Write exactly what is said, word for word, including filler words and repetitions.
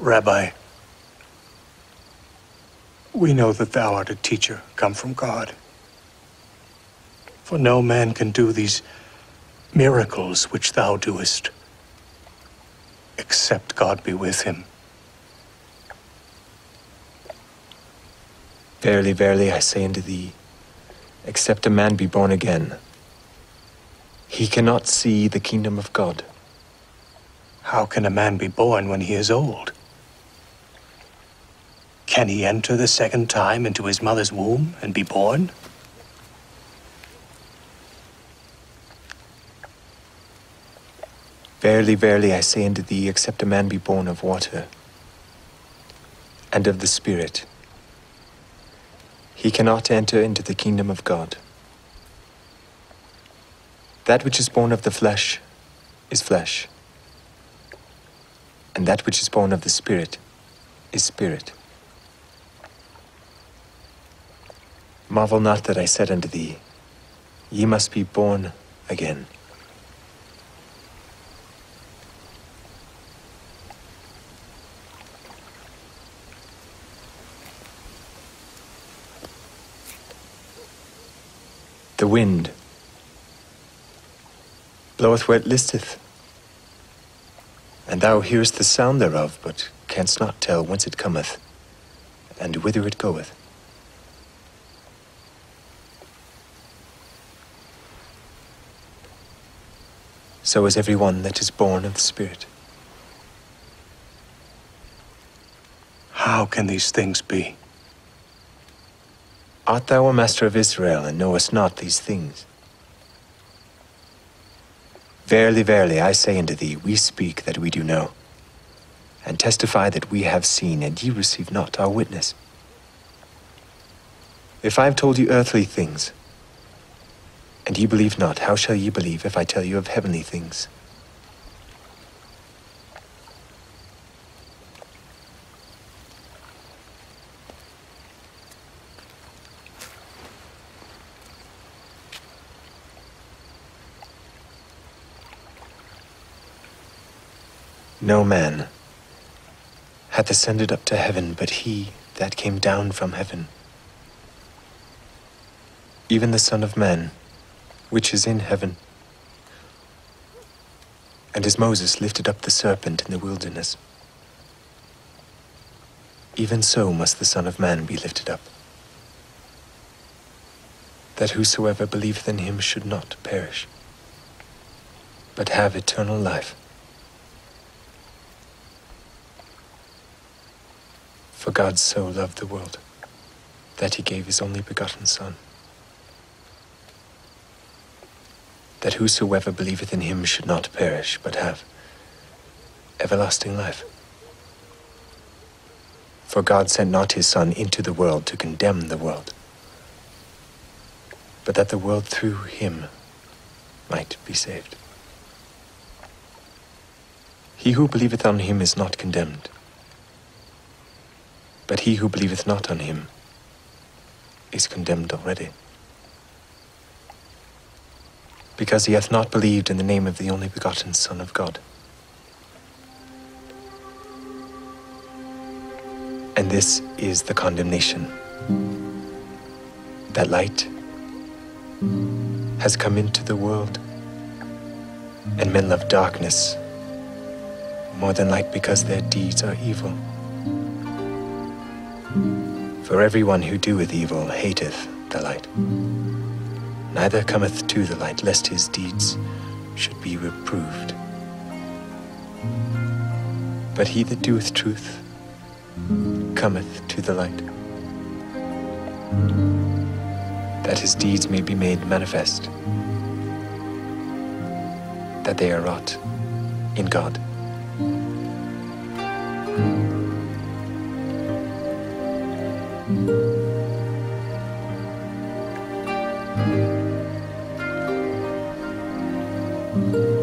Rabbi, we know that thou art a teacher come from God. For no man can do these miracles which thou doest, except God be with him. Verily, verily, I say unto thee, except a man be born again, he cannot see the kingdom of God. How can a man be born when he is old? Can he enter the second time into his mother's womb and be born? Verily, verily, I say unto thee, except a man be born of water and of the Spirit, he cannot enter into the kingdom of God. That which is born of the flesh is flesh, and that which is born of the Spirit is spirit. Marvel not that I said unto thee, ye must be born again. The wind bloweth where it listeth, and thou hearest the sound thereof, but canst not tell whence it cometh, and whither it goeth. So is every one that is born of the Spirit. How can these things be? Art thou a master of Israel, and knowest not these things? Verily, verily, I say unto thee, we speak that we do know, and testify that we have seen, and ye receive not our witness. If I have told you earthly things, and ye believe not, how shall ye believe if I tell you of heavenly things? No man hath ascended up to heaven, but he that came down from heaven, even the Son of Man, which is in heaven. And as Moses lifted up the serpent in the wilderness, even so must the Son of Man be lifted up, that whosoever believeth in him should not perish, but have eternal life. For God so loved the world, that he gave his only begotten Son, that whosoever believeth in him should not perish, but have everlasting life. For God sent not his Son into the world to condemn the world, but that the world through him might be saved. He who believeth on him is not condemned, but he who believeth not on him is condemned already, because he hath not believed in the name of the only begotten Son of God. And this is the condemnation, that light has come into the world, and men love darkness more than light, because their deeds are evil. For everyone who doeth evil hateth the light, neither cometh to the light, lest his deeds should be reproved. But he that doeth truth cometh to the light, that his deeds may be made manifest, that they are wrought in God. Thank you.